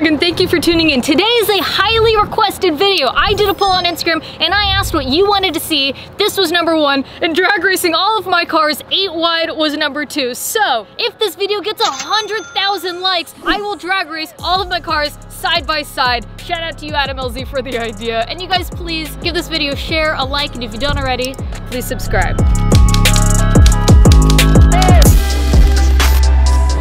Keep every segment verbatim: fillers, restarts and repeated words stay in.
vlog, and thank you for tuning in. Today is a highly requested video. I did a poll on Instagram and I asked what you wanted to see. This was number one, and drag racing all of my cars eight wide was number two. So if this video gets one hundred thousand likes, I will drag race all of my cars side by side. Shout out to you, Adam L Z, for the idea. And you guys, please give this video a share, a like, and if you don't already, please subscribe.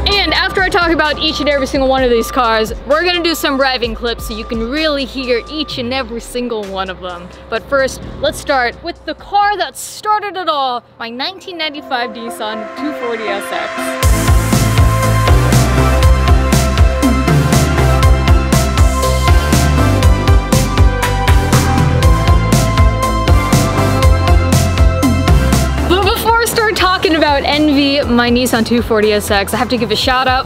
And after I talk about each and every single one of these cars, we're gonna do some revving clips so you can really hear each and every single one of them. But first, let's start with the car that started it all, my nineteen ninety-five Nissan two forty S X. About envy my Nissan two forty S X, I have to give a shout out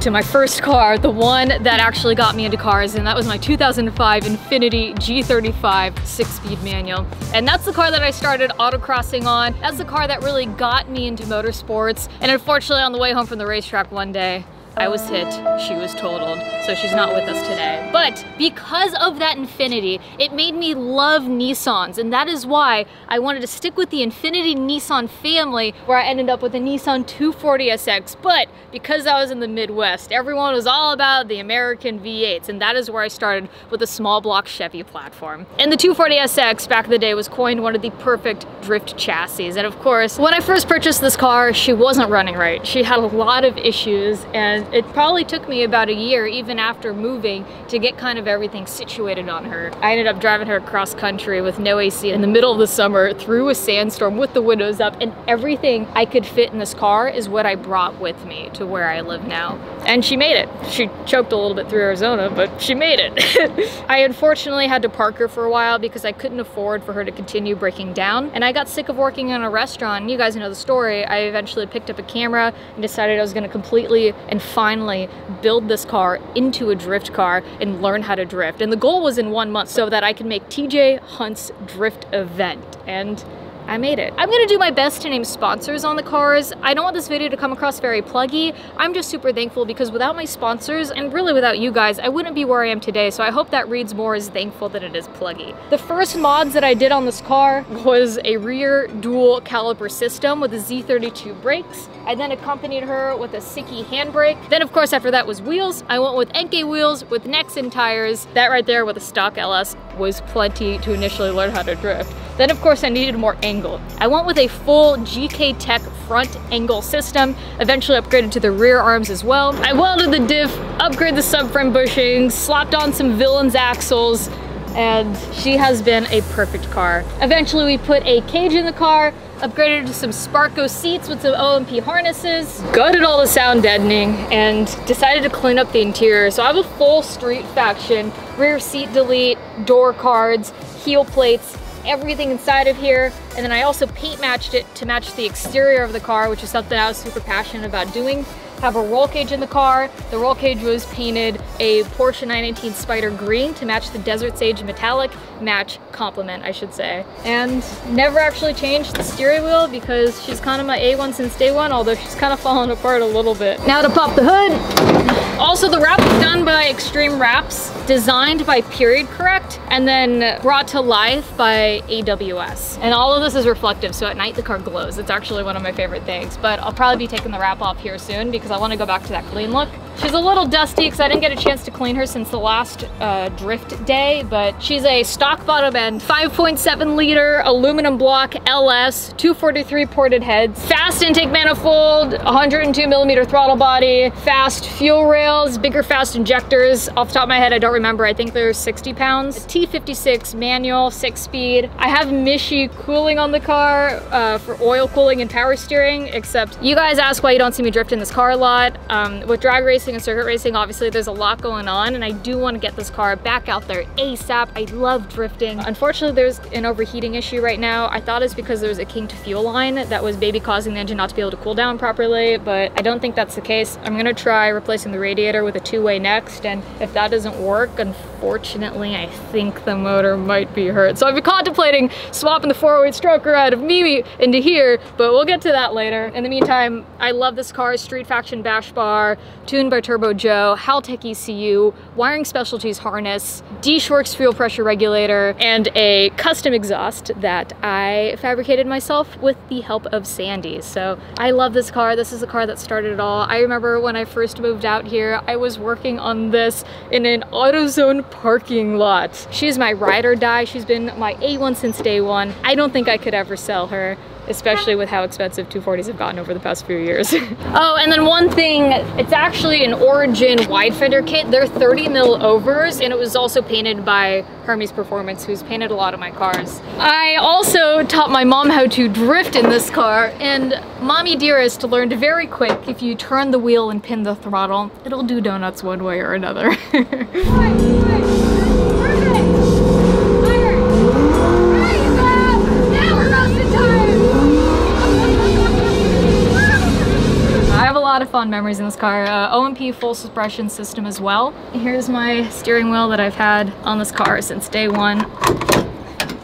to my first car, the one that actually got me into cars, and that was my two thousand five Infiniti G thirty-five six-speed manual. And that's the car that I started autocrossing on. That's the car that really got me into motorsports. And unfortunately, on the way home from the racetrack one day, I was hit, she was totaled, so she's not with us today. But because of that Infiniti, it made me love Nissans, and that is why I wanted to stick with the Infiniti Nissan family, where I ended up with a Nissan two forty S X. But because I was in the Midwest, everyone was all about the American V eights, and that is where I started with a small block Chevy platform. And the two forty S X back in the day was coined one of the perfect drift chassis. And of course, when I first purchased this car, she wasn't running right. She had a lot of issues, and it probably took me about a year, even after moving, to get kind of everything situated on her. I ended up driving her across country with no A C in the middle of the summer through a sandstorm with the windows up, and everything I could fit in this car is what I brought with me to where I live now. And she made it. She choked a little bit through Arizona, but she made it. I unfortunately had to park her for a while because I couldn't afford for her to continue breaking down, and I got sick of working in a restaurant. You guys know the story. I eventually picked up a camera and decided I was going to completely and finally build this car into a drift car and learn how to drift. And the goal was in one month so that I could make T J Hunt's drift event. And I made it. I'm gonna do my best to name sponsors on the cars. I don't want this video to come across very pluggy. I'm just super thankful because without my sponsors, and really without you guys, I wouldn't be where I am today, so I hope that reads more as thankful than it is pluggy. The first mods that I did on this car was a rear dual caliper system with a Z thirty-two brakes. I then accompanied her with a Siki handbrake. Then of course after that was wheels. I went with Enkei wheels with Nexen tires. That right there with a stock L S was plenty to initially learn how to drift. Then of course I needed more angle. I went with a full G K Tech front angle system, eventually upgraded to the rear arms as well. I welded the diff, upgraded the subframe bushings, slapped on some villains axles, and she has been a perfect car. Eventually we put a cage in the car, upgraded to some Sparko seats with some O M P harnesses, gutted all the sound deadening, and decided to clean up the interior. So I have a full Street Faction, rear seat delete, door cards, heel plates, everything inside of here. And then I also paint matched it to match the exterior of the car, which is something I was super passionate about doing. Have a roll cage in the car. The roll cage was painted a Porsche nine nineteen Spider green to match the Desert Sage metallic match complement, I should say. And never actually changed the steering wheel because she's kind of my A one since day one, although she's kind of fallen apart a little bit. Now to pop the hood. Also, the wrap was done by Extreme Wraps, designed by Period Correct, and then brought to life by A W S. And all of this is reflective, so at night the car glows. It's actually one of my favorite things, but I'll probably be taking the wrap off here soon because I want to go back to that clean look. She's a little dusty because I didn't get a chance to clean her since the last uh, drift day, but she's a stock bottom end, five point seven liter aluminum block L S, two forty-three ported heads, fast intake manifold, one hundred two millimeter throttle body, fast fuel rails, bigger fast injectors. Off the top of my head, I don't remember. I think they're sixty pounds. A T fifty-six manual, six speed. I have Michi cooling on the car uh, for oil cooling and power steering, except you guys ask why you don't see me drift in this car a lot. Um, with drag racing and circuit racing, obviously there's a lot going on, and I do want to get this car back out there ASAP. I love drifting. Unfortunately, there's an overheating issue right now. I thought it's because there was a kinked fuel line that was maybe causing the engine not to be able to cool down properly, but I don't think that's the case. I'm gonna try replacing the radiator with a two-way next, and if that doesn't work, unfortunately, I think the motor might be hurt. So I've been contemplating swapping the four-weight stroker out of Mimi into here, but we'll get to that later. In the meantime, I love this car. Street Faction bash bar, tuned by by Turbo Joe, Haltech E C U, Wiring Specialties harness, D. Schwartz fuel pressure regulator, and a custom exhaust that I fabricated myself with the help of Sandy. So I love this car. This is the car that started it all. I remember when I first moved out here, I was working on this in an AutoZone parking lot. She's my ride or die. She's been my A one since day one. I don't think I could ever sell her, especially with how expensive two forties have gotten over the past few years. Oh, and then one thing, it's actually an Origin wide fender kit. They're thirty mil overs, and it was also painted by Hermes Performance, who's painted a lot of my cars. I also taught my mom how to drift in this car, and Mommy Dearest learned very quick, if you turn the wheel and pin the throttle, it'll do donuts one way or another. Of fond memories in this car. Uh, O M P full suppression system as well. Here's my steering wheel that I've had on this car since day one.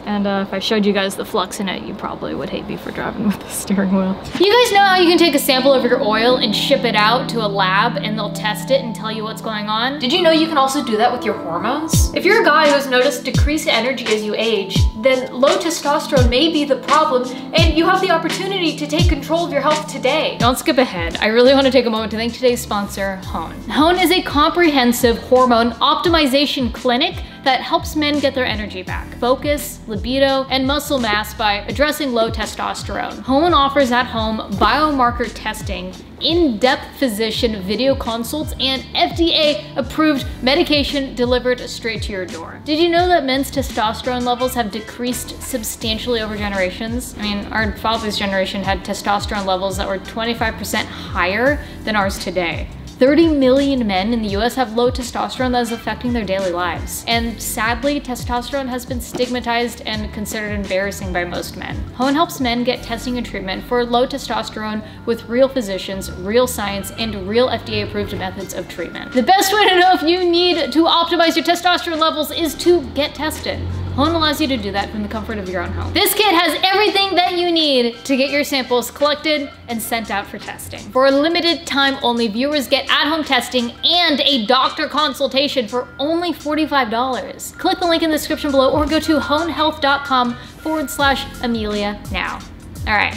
And uh, if I showed you guys the flux in it, you probably would hate me for driving with the steering wheel. You guys know how you can take a sample of your oil and ship it out to a lab and they'll test it and tell you what's going on? Did you know you can also do that with your hormones? If you're a guy who's noticed decreased energy as you age, then low testosterone may be the problem, and you have the opportunity to take control of your health today. Don't skip ahead. I really want to take a moment to thank today's sponsor, Hone. Hone is a comprehensive hormone optimization clinic that helps men get their energy back, focus, libido, and muscle mass by addressing low testosterone. Hone offers at home biomarker testing, in-depth physician video consults, and F D A-approved medication delivered straight to your door. Did you know that men's testosterone levels have decreased substantially over generations? I mean, our father's generation had testosterone levels that were twenty-five percent higher than ours today. thirty million men in the U S have low testosterone that is affecting their daily lives. And sadly, testosterone has been stigmatized and considered embarrassing by most men. Hone helps men get testing and treatment for low testosterone with real physicians, real science, and real F D A-approved methods of treatment. The best way to know if you need to optimize your testosterone levels is to get tested. Hone allows you to do that from the comfort of your own home. This kit has everything that you need to get your samples collected and sent out for testing. For a limited time only, viewers get at-home testing and a doctor consultation for only forty-five dollars. Click the link in the description below or go to honehealth.com forward slash Amelia now. All right.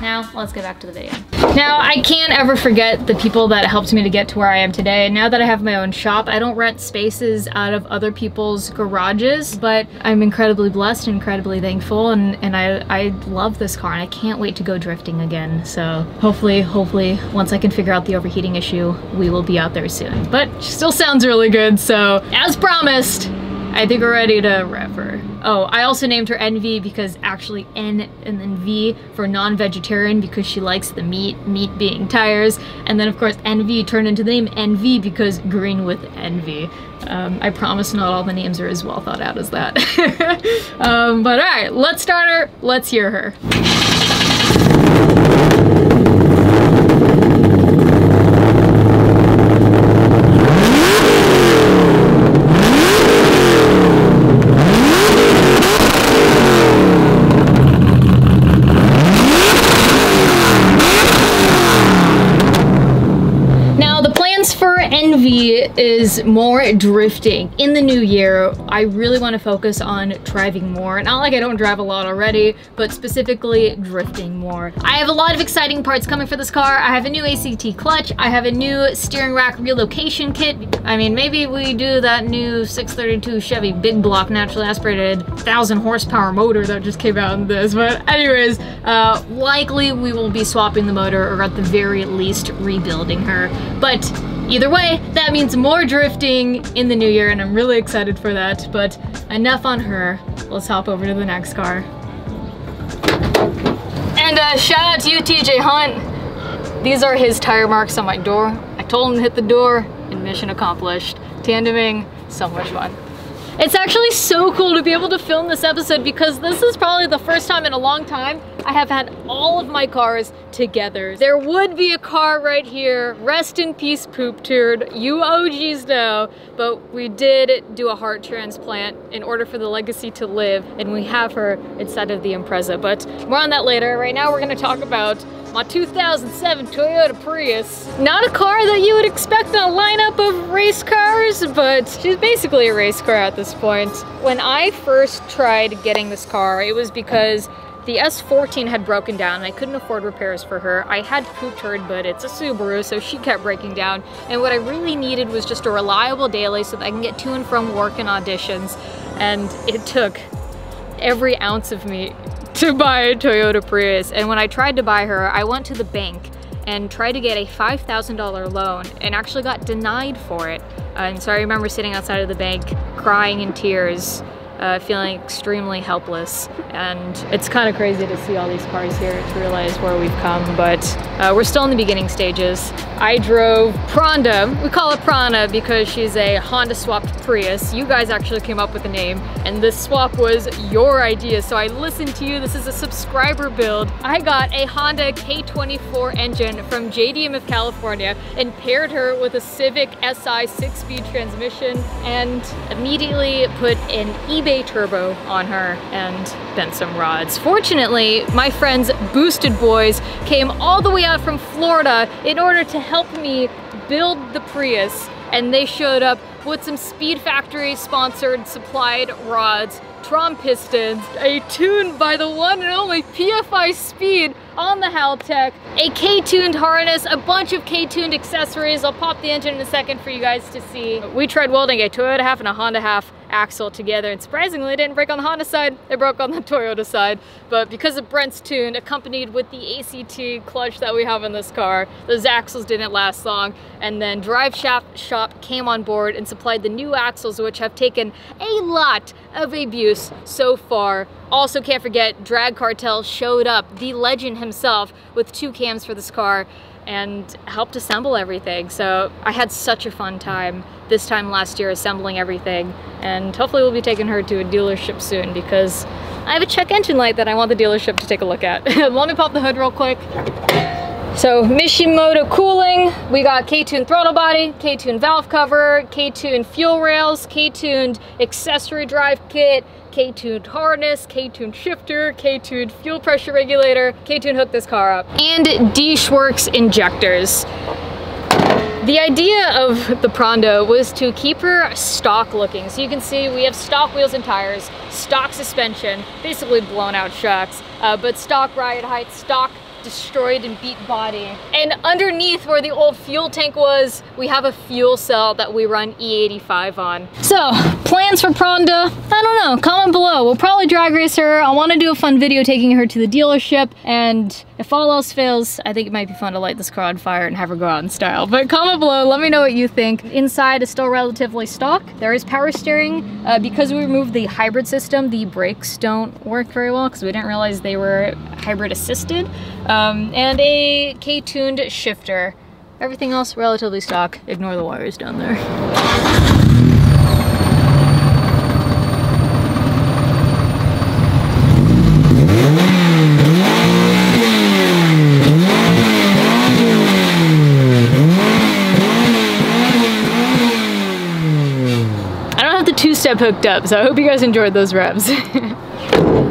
Now, let's get back to the video. Now, I can't ever forget the people that helped me to get to where I am today. Now that I have my own shop, I don't rent spaces out of other people's garages, but I'm incredibly blessed, incredibly thankful, and, and I, I love this car, and I can't wait to go drifting again. So hopefully, hopefully, once I can figure out the overheating issue, we will be out there soon. But she still sounds really good, so as promised, I think we're ready to rev her. Oh, I also named her N V because actually N and then V for non-vegetarian because she likes the meat, meat being tires. And then of course N V turned into the name N V because green with envy. Um, I promise not all the names are as well thought out as that. um, but all right, let's start her, let's hear her. Is more drifting in the new year. I really want to focus on driving more. Not like I don't drive a lot already, but specifically drifting more. I have a lot of exciting parts coming for this car. I have a new A C T clutch. I have a new steering rack relocation kit. I mean, maybe we do that new six thirty-two Chevy big block naturally aspirated thousand horsepower motor that just came out in this. But anyways, uh, likely we will be swapping the motor, or at the very least rebuilding her. But either way, that means more drifting in the new year, and I'm really excited for that, but enough on her. Let's hop over to the next car. And uh, shout out to you, T J Hunt. These are his tire marks on my door. I told him to hit the door, and mission accomplished. Tandeming, so much fun. It's actually so cool to be able to film this episode because this is probably the first time in a long time I have had all of my cars together. There would be a car right here. Rest in peace, poop turd. You O Gs know, but we did do a heart transplant in order for the legacy to live, and we have her inside of the Impreza, but more on that later. Right now we're gonna talk about my two thousand seven Toyota Prius. Not a car that you would expect in a lineup of race cars, but she's basically a race car at this point. When I first tried getting this car, it was because the S fourteen had broken down and I couldn't afford repairs for her. I had pooped her, but it's a Subaru, so she kept breaking down. And what I really needed was just a reliable daily so that I can get to and from work and auditions. And it took every ounce of me to buy a Toyota Prius. And when I tried to buy her, I went to the bank and tried to get a five thousand dollar loan and actually got denied for it. Uh, and so I remember sitting outside of the bank, crying in tears, Uh, feeling extremely helpless. And it's kind of crazy to see all these cars here to realize where we've come, but uh, we're still in the beginning stages. I drove Pronda. We call it Prana because she's a Honda swapped Prius. You guys actually came up with the name, and this swap was your idea, so I listened to you. This is a subscriber build. I got a Honda K twenty-four engine from J D M of California and paired her with a Civic S I six-speed transmission and immediately put an E Bay turbo on her and bent some rods. Fortunately, my friends Boosted Boys came all the way out from Florida in order to help me build the Prius, and they showed up with some Speed Factory sponsored supplied rods, Trom pistons, a tune by the one and only P F I Speed on the Haltech, a K-tuned harness, a bunch of K-tuned accessories. I'll pop the engine in a second for you guys to see. We tried welding a Toyota half and a Honda half axle together, and surprisingly it didn't break on the Honda side, it broke on the Toyota side. But because of Brent's tune, accompanied with the A C T clutch that we have in this car, those axles didn't last long. And then Drive Shaft Shop came on board and supplied the new axles, which have taken a lot of abuse so far. Also, can't forget, Drag Cartel showed up, the legend himself, with two cams for this car and helped assemble everything. So I had such a fun time this time last year assembling everything, and hopefully we'll be taking her to a dealership soon because I have a check engine light that I want the dealership to take a look at. Let me pop the hood real quick. So Mishimoto cooling, we got K-tuned throttle body, K-tuned valve cover, K-tuned fuel rails, K-tuned accessory drive kit, K-tuned harness, K-tuned shifter, K-tuned fuel pressure regulator. K-tuned hooked this car up. And D. Schwartz injectors. The idea of the Prondo was to keep her stock looking. So you can see we have stock wheels and tires, stock suspension, basically blown out shocks, uh, but stock ride height, stock destroyed and beat body. And underneath where the old fuel tank was, we have a fuel cell that we run E eighty-five on. So, plans for Pronda? I don't know, comment below. We'll probably drag race her. I want to do a fun video taking her to the dealership, and if all else fails, I think it might be fun to light this car on fire and have her go out in style. But comment below, let me know what you think. Inside is still relatively stock. There is power steering. Uh, because we removed the hybrid system, the brakes don't work very well because we didn't realize they were hybrid assisted. Um, Um, and a K-tuned shifter. Everything else relatively stock. Ignore the wires down there. I don't have the two-step hooked up, so I hope you guys enjoyed those revs.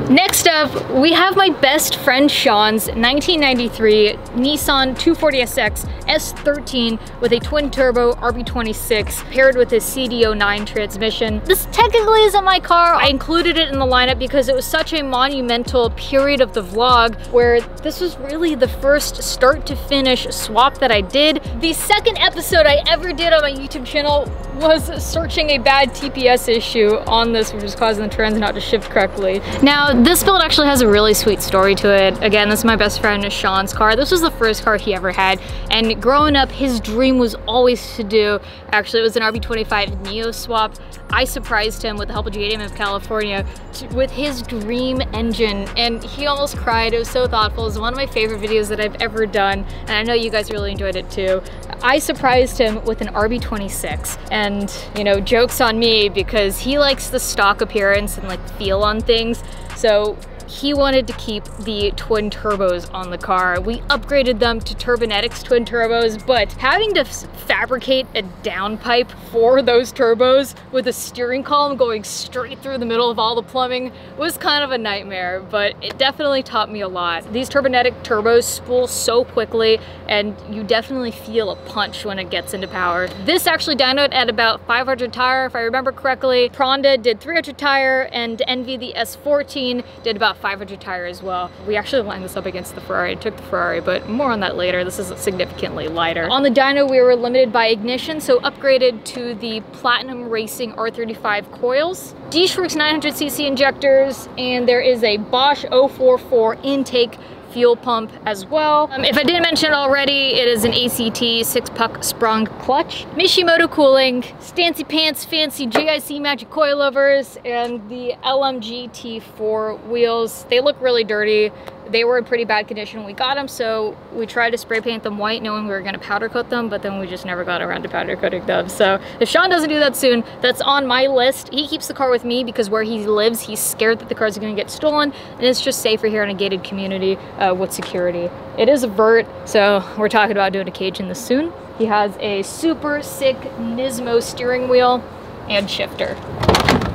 Next up, we have my best friend Sean's nineteen ninety-three Nissan two forty S X S thirteen with a twin turbo R B twenty-six paired with his C D oh nine transmission. This technically isn't my car. I included it in the lineup because it was such a monumental period of the vlog where this was really the first start to finish swap that I did. The second episode I ever did on my YouTube channel was searching a bad T P S issue on this, which was causing the trans not to shift correctly. Now, this build actually has a really sweet story to it. Again, this is my best friend Sean's car. This was the first car he ever had, and growing up, his dream was always to do, actually it was an R B twenty-five Neo swap. I surprised him with the help of J D M of California to, with his dream engine, and he almost cried. It was so thoughtful. It was one of my favorite videos that I've ever done, and I know you guys really enjoyed it too. I surprised him with an R B twenty-six, and you know, jokes on me because he likes the stock appearance and like feel on things. So he wanted to keep the twin turbos on the car. We upgraded them to Turbonetics twin turbos, but having to fabricate a downpipe for those turbos with a steering column going straight through the middle of all the plumbing was kind of a nightmare, but it definitely taught me a lot. These Turbonetic turbos spool so quickly, and you definitely feel a punch when it gets into power. This actually dynoed at about five hundred tire, if I remember correctly. Pronda did three hundred tire, and Envy, the S fourteen, did about five hundred tire as well. We actually lined this up against the Ferrari. I took the Ferrari, but more on that later. This is significantly lighter. On the dyno, we were limited by ignition, so upgraded to the Platinum Racing R thirty-five coils, D. Schwartz nine hundred C C injectors, and there is a Bosch oh four four intake fuel pump as well. Um, if I didn't mention it already, it is an A C T six puck sprung clutch, Mishimoto cooling, Stancy Pants Fancy G I C Magic coilovers, and the L M G T four wheels. They look really dirty. They were in pretty bad condition when we got them, so we tried to spray paint them white knowing we were gonna powder coat them, but then we just never got around to powder coating them. So if Sean doesn't do that soon, that's on my list. He keeps the car with me because where he lives, he's scared that the cars are gonna get stolen, and it's just safer here in a gated community uh, with security. It is a vert, so we're talking about doing a cage in this soon. He has a super sick Nismo steering wheel and shifter.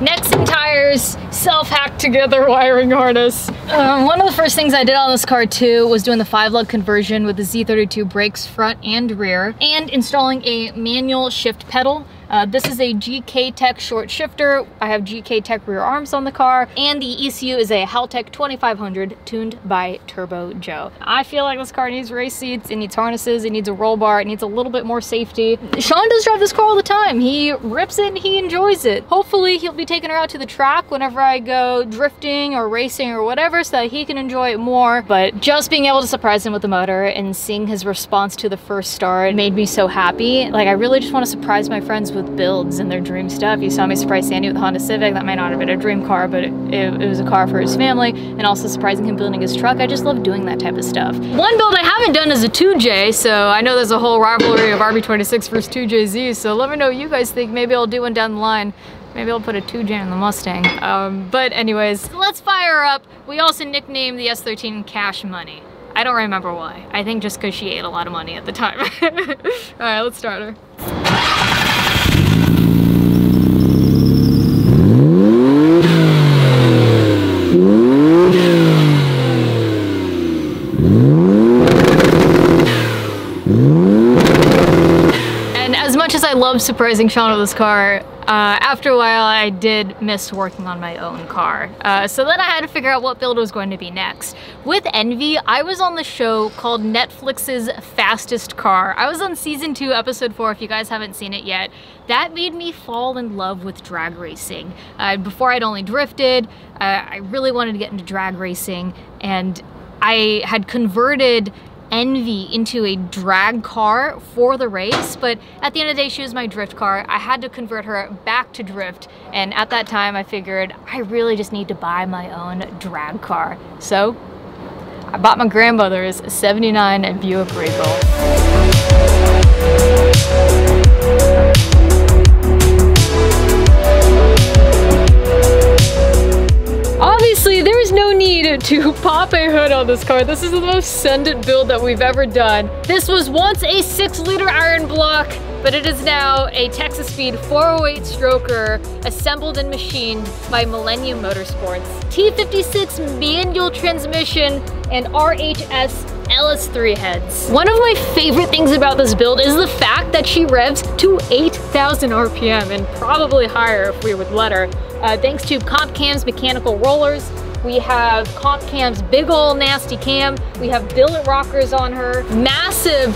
Necks and tires, self-hacked together wiring harness. Um, one of the first things I did on this car too was doing the five lug conversion with the Z thirty-two brakes front and rear, and installing a manual shift pedal. Uh, this is a G K Tech short shifter. I have G K Tech rear arms on the car, and the E C U is a Haltech twenty-five hundred tuned by Turbo Joe. I feel like this car needs race seats, it needs harnesses, it needs a roll bar, it needs a little bit more safety. Sean does drive this car all the time. He rips it and he enjoys it. Hopefully he'll be taking her out to the track whenever I go drifting or racing or whatever so that he can enjoy it more, but just being able to surprise him with the motor and seeing his response to the first start made me so happy. Like, I really just want to surprise my friends with builds and their dream stuff. You saw me surprise Sandy with the Honda Civic. That might not have been a dream car, but it, it, it was a car for his family, and also surprising him building his truck. I just love doing that type of stuff. One build I haven't done is a two J, so I know there's a whole rivalry of R B twenty-six versus two J Z, so let me know what you guys think. Maybe I'll do one down the line. Maybe I'll put a two J in the Mustang. Um, but anyways, so let's fire up. We also nicknamed the S thirteen Cash Money. I don't remember why. I think just because she ate a lot of money at the time. All right, let's start her. I love surprising Sean with this car. Uh, after a while, I did miss working on my own car. Uh, so then I had to figure out what build was going to be next. With Envy, I was on the show called Netflix's Fastest Car. I was on season two, episode four, if you guys haven't seen it yet. That made me fall in love with drag racing. Uh, before I'd only drifted, uh, I really wanted to get into drag racing, and I had converted Envy into a drag car for the race, but at the end of the day, she was my drift car. I had to convert her back to drift, and at that time I figured I really just need to buy my own drag car. So I bought my grandmother's seventy-nine Buick Regal. Obviously, there is no need to pop a hood on this car. This is the most send it build that we've ever done. This was once a six liter iron block, but it is now a Texas Speed four oh eight stroker assembled and machined by Millennium Motorsports. T fifty-six manual transmission and R H S L S three heads. One of my favorite things about this build is the fact that she revs to eight thousand R P M, and probably higher if we would let her. Uh, thanks to Comp Cam's mechanical rollers, we have Comp Cam's big ol' nasty cam, we have billet rockers on her, massive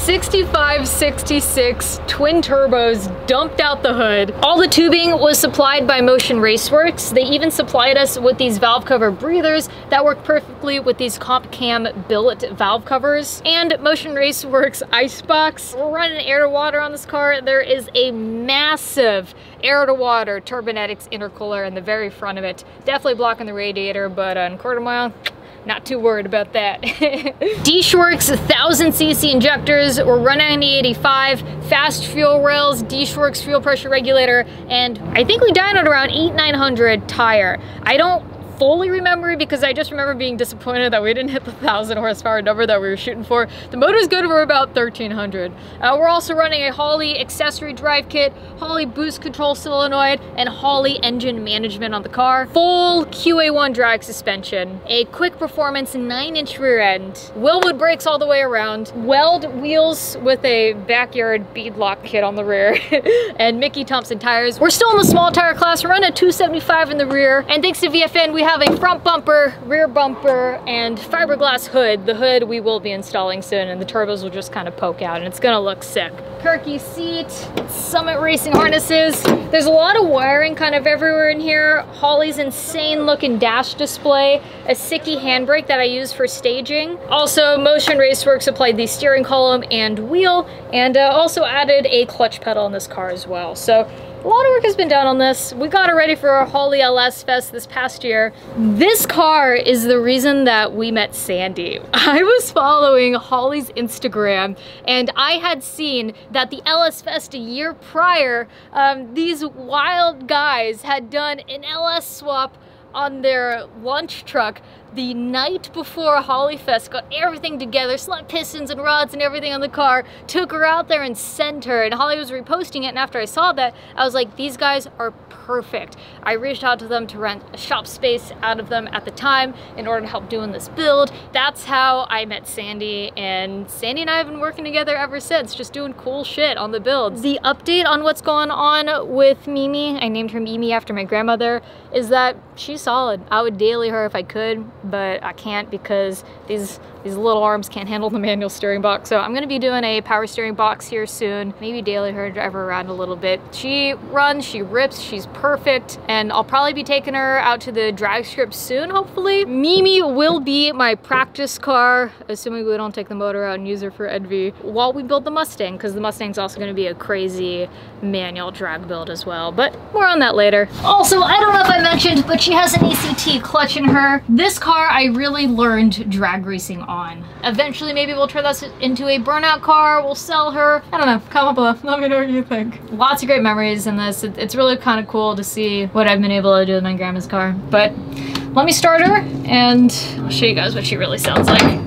sixty-five sixty-six twin turbos dumped out the hood. All the tubing was supplied by Motion Raceworks. They even supplied us with these valve cover breathers that work perfectly with these comp cam billet valve covers. And Motion Raceworks icebox. We're running air to water on this car. There is a massive air to water Turbinetics intercooler in the very front of it. Definitely blocking the radiator, but on quarter mile, not too worried about that. D. Schwartz one thousand C C injectors were running the eighty-five, fast fuel rails, D. Schwartz fuel pressure regulator, and I think we dialed around eight nine hundred tire. I don't fully remember because I just remember being disappointed that we didn't hit the thousand horsepower number that we were shooting for. The motor's good for about thirteen hundred. Uh, we're also running a Holley accessory drive kit, Holley boost control solenoid, and Holley engine management on the car. Full Q A one drag suspension, a Quick Performance nine inch rear end, Willwood brakes all the way around, Weld wheels with a backyard beadlock kit on the rear, and Mickey Thompson tires. We're still in the small tire class. We're running a two seventy-five in the rear, and thanks to V F N, we We have a front bumper, rear bumper, and fiberglass hood. The hood we will be installing soon, and the turbos will just kind of poke out, and it's gonna look sick. Kirky seat, Summit Racing harnesses. There's a lot of wiring kind of everywhere in here. Holley's insane looking dash display, a Siki handbrake that I use for staging. Also, Motion Raceworks supplied the steering column and wheel, and uh, also added a clutch pedal in this car as well. So, a lot of work has been done on this. We got it ready for our Holley L S Fest this past year. This car is the reason that we met Sandy. I was following Holley's Instagram, and I had seen that the L S Fest a year prior, um, these wild guys had done an L S swap on their lunch truck the night before Holley Fest, got everything together, slot pistons and rods and everything on the car, took her out there and sent her, and Holley was reposting it, and after I saw that, I was like, these guys are perfect. I reached out to them to rent a shop space out of them at the time in order to help doing this build. That's how I met Sandy, and Sandy and I have been working together ever since, just doing cool shit on the builds. The update on what's going on with Mimi, I named her Mimi after my grandmother, is that she's solid. I would daily her if I could, but I can't because these these little arms can't handle the manual steering box. So I'm gonna be doing a power steering box here soon. Maybe daily her, drive her around a little bit. She runs, she rips, she's perfect. And I'll probably be taking her out to the drag strip soon, hopefully. Mimi will be my practice car, assuming we don't take the motor out and use her for envy, while we build the Mustang, because the Mustang's also gonna be a crazy manual drag build as well. But more on that later. Also, I don't know if I mentioned, but she has an A C T clutch in her. This car I really learned drag racing on. Eventually maybe we'll turn this into a burnout car, we'll sell her. I don't know, comment below, let me know what you think. Lots of great memories in this. It's really kind of cool to see what I've been able to do with my grandma's car. But let me start her and I'll show you guys what she really sounds like.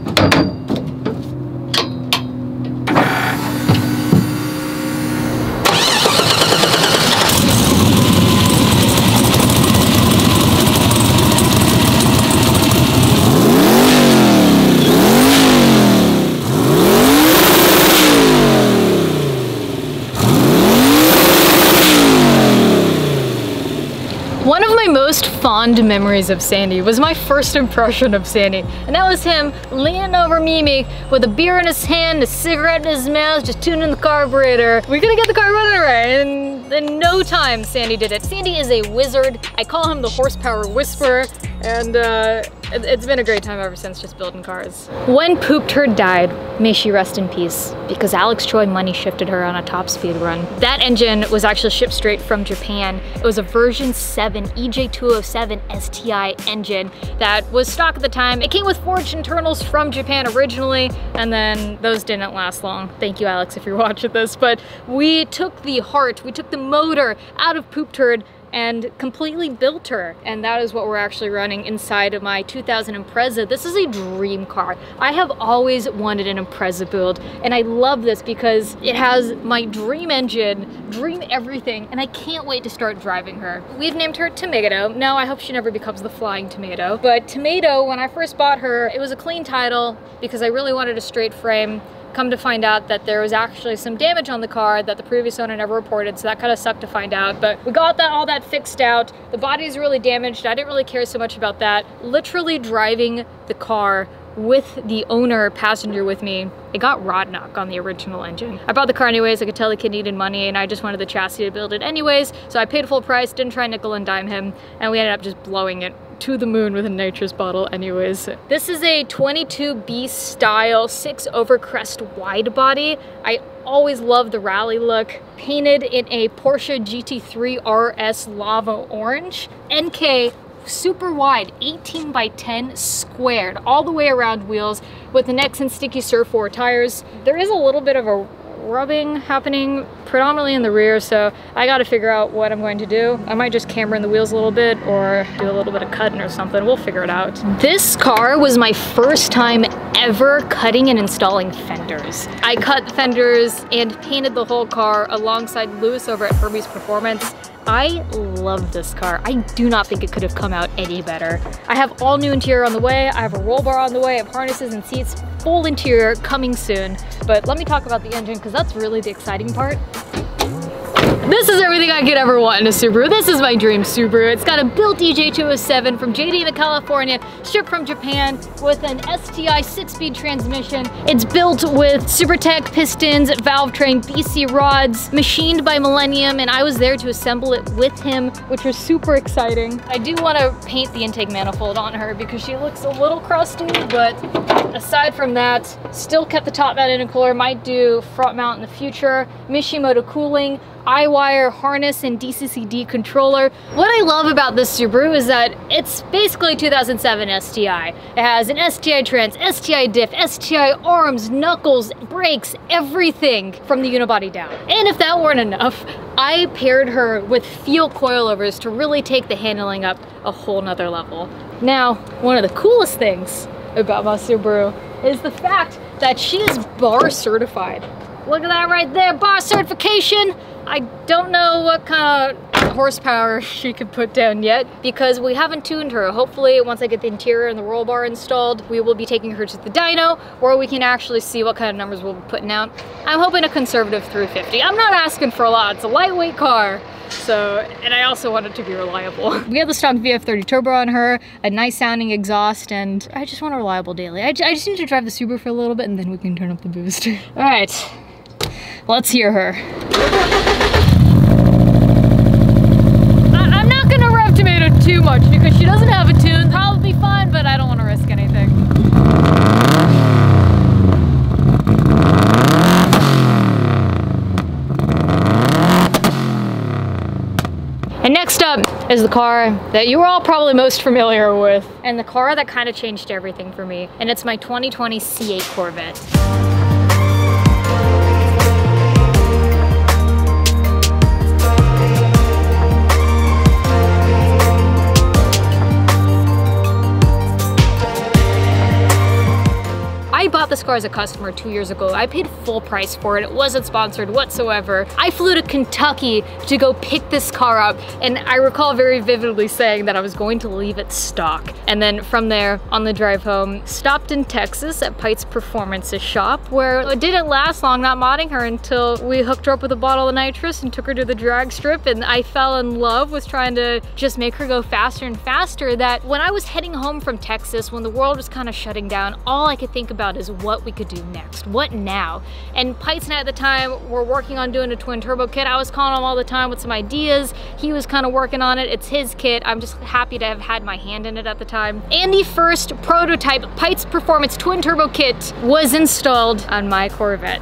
Fond memories of Sandy was my first impression of Sandy, and that was him leaning over Mimi with a beer in his hand, a cigarette in his mouth, just tuning the carburetor. We're gonna get the car running right, and in no time Sandy did it. Sandy is a wizard. I call him the horsepower whisperer, and uh, it's been a great time ever since, just building cars. When Pooped Her died, may she rest in peace, because Alex Troy money shifted her on a top speed run. That engine was actually shipped straight from Japan. It was a version seven E J two oh seven S T I engine that was stock at the time. It came with forged internals from Japan originally, and then those didn't last long. Thank you, Alex, if you're watching this. But we took the heart, we took the motor out of Pooped Her and completely built her. And that is what we're actually running inside of my two thousand Impreza. This is a dream car. I have always wanted an Impreza build, and I love this because it has my dream engine, dream everything, and I can't wait to start driving her. We've named her Tomato. No, I hope she never becomes the Flying Tomato. But Tomato, when I first bought her, it was a clean title because I really wanted a straight frame. Come to find out that there was actually some damage on the car that the previous owner never reported, so that kind of sucked to find out, but we got that all that fixed out. The body's really damaged. I didn't really care so much about that. Literally driving the car with the owner passenger with me, it got rod knock on the original engine. I bought the car anyways, I could tell the kid needed money and I just wanted the chassis to build it anyways, so I paid full price, didn't try nickel and dime him, and we ended up just blowing it to the moon with a nitrous bottle anyways. This is a twenty-two B style six overcrest wide body. I always love the rally look. Painted in a Porsche G T three R S lava orange. Enkei super wide, eighteen by ten squared, all the way around wheels with the Nex and Sticky Surf four tires. There is a little bit of a rubbing happening predominantly in the rear, so I got to figure out what I'm going to do. I might just camber in the wheels a little bit or do a little bit of cutting or something. We'll figure it out. This car was my first time ever cutting and installing fenders. I cut fenders and painted the whole car alongside Lewis over at Herbie's Performance. I love this car. I do not think it could have come out any better. I have all new interior on the way. I have a roll bar on the way. I have harnesses and seats. Full interior coming soon. But let me talk about the engine because that's really the exciting part. This is everything I could ever want in a Subaru. This is my dream Subaru. It's got a built E J two oh seven from J D M of California, shipped from Japan with an S T I six-speed transmission. It's built with Supertech pistons, valve train, B C rods, machined by Millennium, and I was there to assemble it with him, which was super exciting. I do want to paint the intake manifold on her because she looks a little crusty, but aside from that, still kept the top mount intercooler. Might do front mount in the future. Mishimoto cooling, iWire harness, and D C C D controller. What I love about this Subaru is that it's basically two thousand seven S T I. It has an S T I trans, S T I diff, S T I arms, knuckles, brakes, everything from the unibody down. And if that weren't enough, I paired her with fuel coilovers to really take the handling up a whole nother level. Now, one of the coolest things about my Subaru is the fact that she is bar certified. Look at that right there, bar certification. I don't know what kind of horsepower she could put down yet because we haven't tuned her. Hopefully, once I get the interior and the roll bar installed, we will be taking her to the dyno where we can actually see what kind of numbers we'll be putting out. I'm hoping a conservative three fifty. I'm not asking for a lot. It's a lightweight car. So, and I also want it to be reliable. We have the stock V F thirty turbo on her, a nice sounding exhaust, and I just want a reliable daily. I, I just need to drive the Subaru for a little bit and then we can turn up the boost. All right, let's hear her. Too much because she doesn't have a tune. Probably fun, but I don't want to risk anything. And next up is the car that you were all probably most familiar with, and the car that kind of changed everything for me, and it's my twenty twenty C eight Corvette. I bought this car as a customer two years ago. I paid full price for it. It wasn't sponsored whatsoever. I flew to Kentucky to go pick this car up, and I recall very vividly saying that I was going to leave it stock. And then from there, on the drive home, stopped in Texas at Pite's Performance's shop, where it didn't last long not modding her until we hooked her up with a bottle of nitrous and took her to the drag strip, and I fell in love with trying to just make her go faster and faster. That when I was heading home from Texas, when the world was kind of shutting down, all I could think about is what we could do next, what now? And Pites and I at the time were working on doing a twin turbo kit. I was calling him all the time with some ideas. He was kind of working on it. It's his kit. I'm just happy to have had my hand in it at the time. And the first prototype Pites Performance twin turbo kit was installed on my Corvette.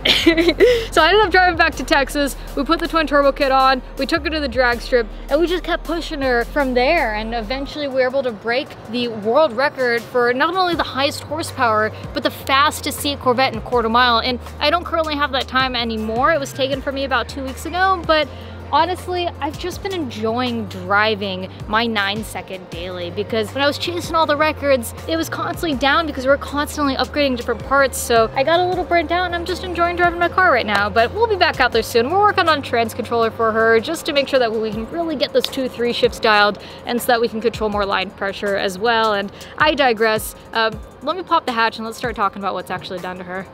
So I ended up driving back to Texas. We put the twin turbo kit on, we took her to the drag strip, and we just kept pushing her from there. And eventually we were able to break the world record for not only the highest horsepower, but the fastest to see a Corvette in quarter mile, and I don't currently have that time anymore. It was taken from me about two weeks ago, but honestly, I've just been enjoying driving my nine second daily because when I was chasing all the records, it was constantly down because we were constantly upgrading different parts. So I got a little burnt out and I'm just enjoying driving my car right now, but we'll be back out there soon. We're working on a trans controller for her just to make sure that we can really get those two, three shifts dialed and so that we can control more line pressure as well. And I digress. Uh, let me pop the hatch and let's start talking about what's actually done to her.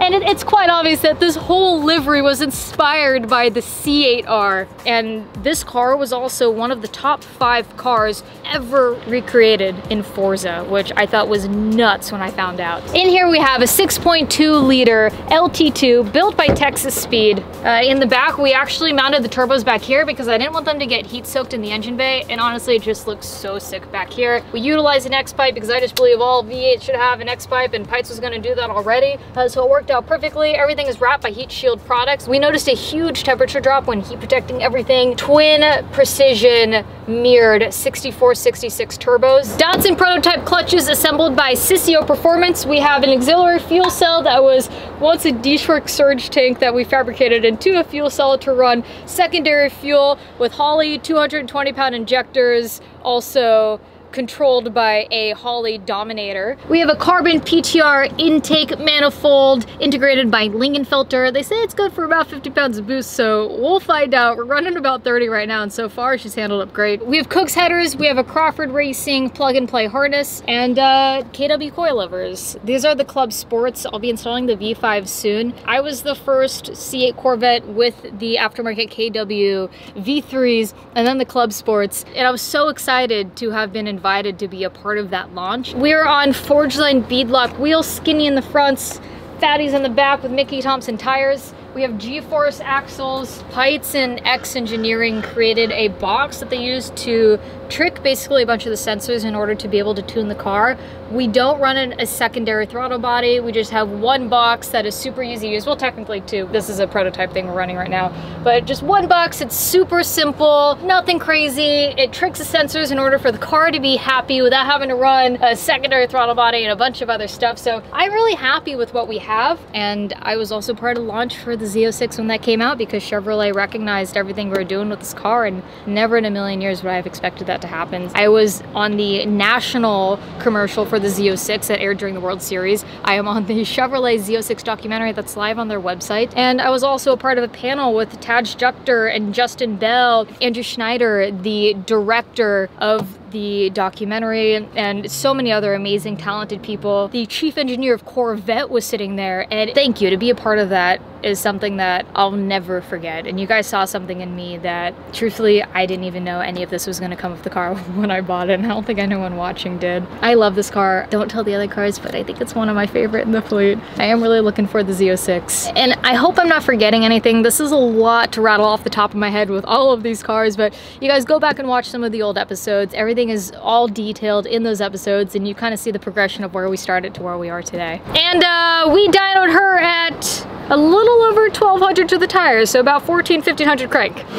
And it, it's quite obvious that this whole livery was inspired by the C eight R. And this car was also one of the top five cars ever recreated in Forza, which I thought was nuts when I found out. In here we have a six point two liter L T two built by Texas Speed. Uh, in the back, we actually mounted the turbos back here because I didn't want them to get heat soaked in the engine bay. And honestly, it just looks so sick back here. We utilized an X-pipe because I just believe all V eight should have an X-pipe, and Pites was gonna do that already. Uh, so it worked out perfectly. Everything is wrapped by heat shield products. We noticed a huge temperature drop when heat protecting everything. Twin precision mirrored sixty-four sixty-six turbos. Datsun prototype clutches assembled by Sissio Performance. We have an auxiliary fuel cell that was once a D. Schwartz surge tank that we fabricated into a fuel cell to run secondary fuel with Holley two hundred twenty pound injectors, also controlled by a Holley Dominator. We have a carbon P T R intake manifold integrated by Lingenfelter. They say it's good for about fifty pounds of boost, so we'll find out. We're running about thirty right now, and so far she's handled up great. We have Cook's headers, we have a Crawford Racing plug-and-play harness, and uh, K W coilovers. These are the Club Sports. I'll be installing the V five soon. I was the first C eight Corvette with the aftermarket K W V threes and then the Club Sports, and I was so excited to have been involved invited to be a part of that launch. We're on Forgeline beadlock wheels, skinny in the fronts, fatties in the back with Mickey Thompson tires. We have G-force axles. Pites and X Engineering created a box that they used to trick basically a bunch of the sensors in order to be able to tune the car. We don't run in a secondary throttle body. We just have one box that is super easy to use. Well, technically two. This is a prototype thing we're running right now, but just one box. It's super simple, nothing crazy. It tricks the sensors in order for the car to be happy without having to run a secondary throttle body and a bunch of other stuff. So I'm really happy with what we have. And I was also part of launch for the Z oh six when that came out because Chevrolet recognized everything we were doing with this car, and never in a million years would I have expected that to happen. I was on the national commercial for the Z oh six that aired during the World Series. I am on the Chevrolet Z oh six documentary that's live on their website, and I was also a part of a panel with Taj Jukter and Justin Bell, Andrew Schneider, the director of the documentary, and, and so many other amazing, talented people. The chief engineer of Corvette was sitting there, and thank you. To be a part of that is something that I'll never forget. And you guys saw something in me that, truthfully, I didn't even know any of this was gonna come with the car when I bought it, and I don't think anyone watching did. I love this car. Don't tell the other cars, but I think it's one of my favorite in the fleet. I am really looking for the Z oh six. And I hope I'm not forgetting anything. This is a lot to rattle off the top of my head with all of these cars, but you guys go back and watch some of the old episodes. Everything is all detailed in those episodes, and you kind of see the progression of where we started to where we are today. And uh, we dynoed her at a little over twelve hundred to the tires, so about fourteen, fifteen hundred crank. twelve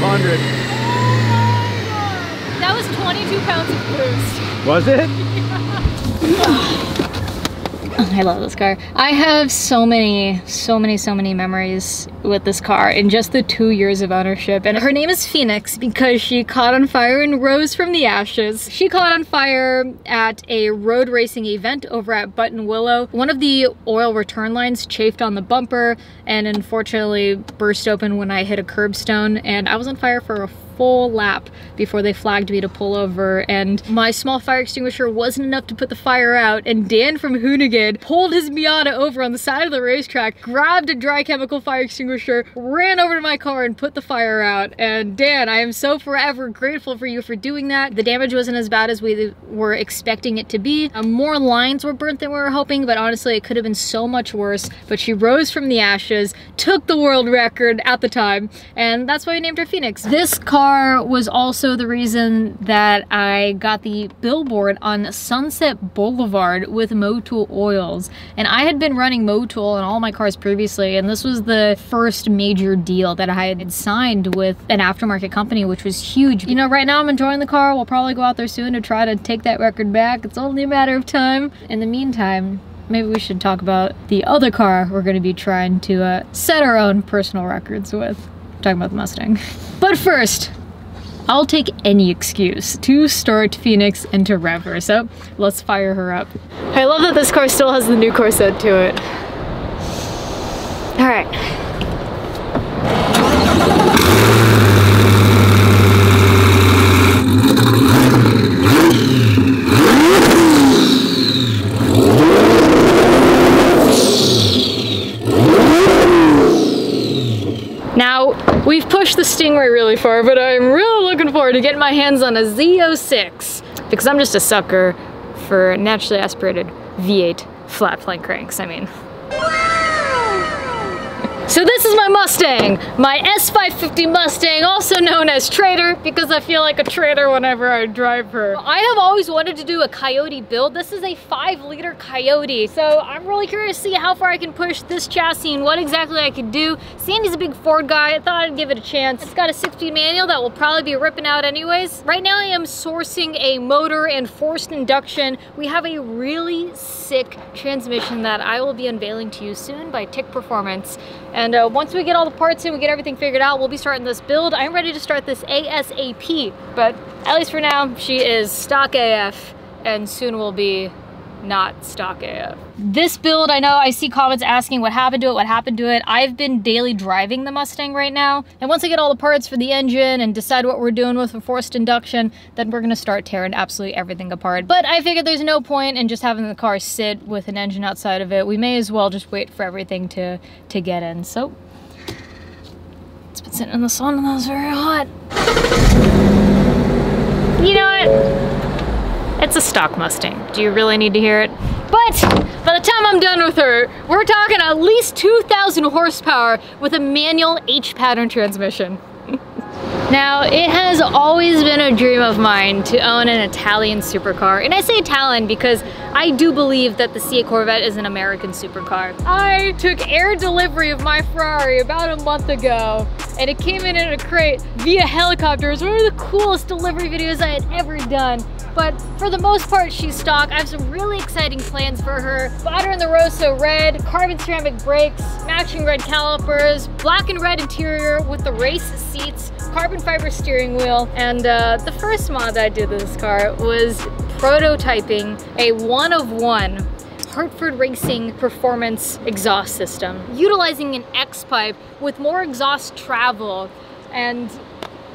hundred. Oh, that was twenty-two pounds of boost. Was it? Yeah. I love this car. I have so many, so many, so many memories with this car in just the two years of ownership. And her name is Phoenix because she caught on fire and rose from the ashes. She caught on fire at a road racing event over at Button Willow. One of the oil return lines chafed on the bumper and unfortunately burst open when I hit a curbstone, and I was on fire for a full lap before they flagged me to pull over, and my small fire extinguisher wasn't enough to put the fire out, and Dan from Hoonigan pulled his Miata over on the side of the racetrack, grabbed a dry chemical fire extinguisher, ran over to my car and put the fire out. And Dan, I am so forever grateful for you for doing that. The damage wasn't as bad as we were expecting it to be. Uh, more lines were burnt than we were hoping, but honestly it could have been so much worse. But she rose from the ashes, took the world record at the time, and that's why we named her Phoenix. This car was also the reason that I got the billboard on Sunset Boulevard with Motul Oils. And I had been running Motul in all my cars previously, and this was the first major deal that I had signed with an aftermarket company, which was huge. You know, right now I'm enjoying the car. We'll probably go out there soon to try to take that record back. It's only a matter of time. In the meantime, maybe we should talk about the other car we're going to be trying to uh, set our own personal records with. I'm talking about the Mustang. But first, I'll take any excuse to start Phoenix and to rev her, so let's fire her up. I love that this car still has the new Corset to it. All right. We've pushed the Stingray really far, but I'm really looking forward to getting my hands on a Z oh six because I'm just a sucker for naturally aspirated V eight flat plane cranks, I mean. So this is my Mustang, my S five fifty Mustang, also known as Trader, because I feel like a traitor whenever I drive her. I have always wanted to do a Coyote build. This is a five liter Coyote. So I'm really curious to see how far I can push this chassis and what exactly I can do. Sandy's a big Ford guy. I thought I'd give it a chance. It's got a six-speed manual that will probably be ripping out anyways. Right now I am sourcing a motor and forced induction. We have a really sick transmission that I will be unveiling to you soon by Tick Performance. And uh, once we get all the parts in, we get everything figured out, we'll be starting this build. I'm ready to start this ASAP, but at least for now, she is stock A F and soon will be not stock A F. This build, I know I see comments asking what happened to it, what happened to it. I've been daily driving the Mustang right now. And once I get all the parts for the engine and decide what we're doing with a forced induction, then we're gonna start tearing absolutely everything apart. But I figured there's no point in just having the car sit with an engine outside of it. We may as well just wait for everything to, to get in. So, it's been sitting in the sun and that was very hot. You know what? It's a stock Mustang. Do you really need to hear it? But by the time I'm done with her, we're talking at least two thousand horsepower with a manual H-pattern transmission. Now, it has always been a dream of mine to own an Italian supercar. And I say Italian because I do believe that the C eight Corvette is an American supercar. I took air delivery of my Ferrari about a month ago, and it came in in a crate via helicopter. It was one of the coolest delivery videos I had ever done. But for the most part, she's stock. I have some really exciting plans for her. Bottom in the Rosso red, carbon ceramic brakes, matching red calipers, black and red interior with the race seats, carbon fiber steering wheel. And uh, the first mod that I did to this car was prototyping a one of one Hartford Racing performance exhaust system, utilizing an X-pipe with more exhaust travel. And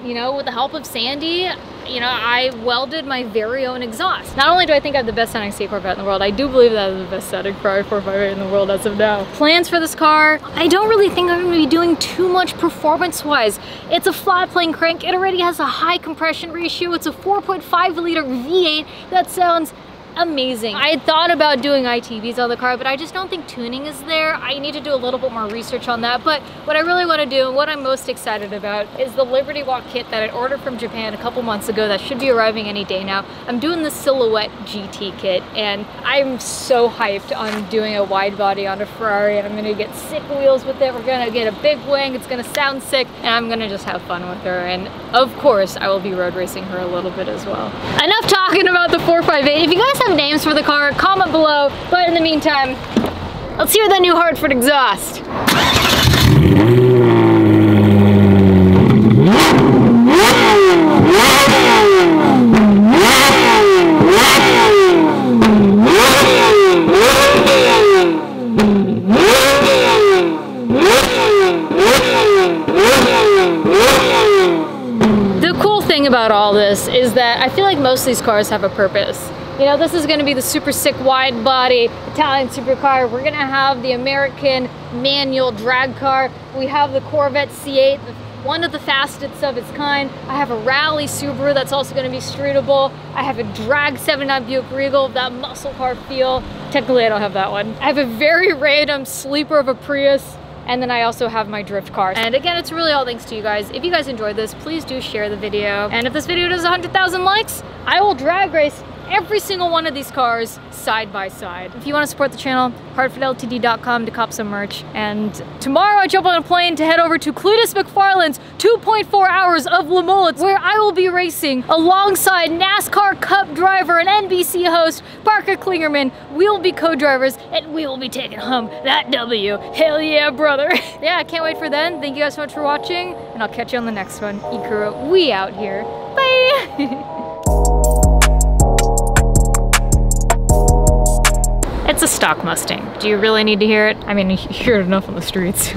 you know, with the help of Sandy, you know, I welded my very own exhaust. Not only do I think I have the best sounding C eight Corvette in the world, I do believe that is the best sounding Ferrari four fifty-eight in the world as of now. Plans for this car, I don't really think I'm gonna be doing too much performance-wise. It's a flat plane crank, it already has a high compression ratio, it's a four point five liter V eight, that sounds amazing. I had thought about doing I T Vs on the car, but I just don't think tuning is there. I need to do a little bit more research on that, but what I really want to do and what I'm most excited about is the Liberty Walk kit that I ordered from Japan a couple months ago that should be arriving any day now. I'm doing the Silhouette G T kit, and I'm so hyped on doing a wide body on a Ferrari, and I'm going to get sick wheels with it. We're going to get a big wing, it's going to sound sick, and I'm going to just have fun with her. And of course, I will be road racing her a little bit as well. Enough talking about the four fifty-eight. If you guys have names for the car, comment below, but in the meantime, let's hear that new Hartford exhaust. The cool thing about all this is that I feel like most of these cars have a purpose. You know, this is gonna be the super sick wide body Italian supercar. We're gonna have the American manual drag car. We have the Corvette C eight, one of the fastest of its kind. I have a rally Subaru that's also gonna be streetable. I have a drag seven nine Buick Regal, that muscle car feel. Technically I don't have that one. I have a very random sleeper of a Prius. And then I also have my drift car. And again, it's really all thanks to you guys. If you guys enjoyed this, please do share the video. And if this video does one hundred thousand likes, I will drag race every single one of these cars side by side. If you want to support the channel, hartford L T D dot com to cop some merch. And tomorrow I jump on a plane to head over to Cletus McFarland's two point four hours of La Mullet's, where I will be racing alongside NASCAR Cup driver and N B C host Parker Klingerman. We will be co-drivers and we will be taking home that W. Hell yeah, brother. Yeah, I can't wait for then. Thank you guys so much for watching, and I'll catch you on the next one. Ikuro, we out here. Bye! It's a stock Mustang. Do you really need to hear it? I mean, you hear it enough on the streets.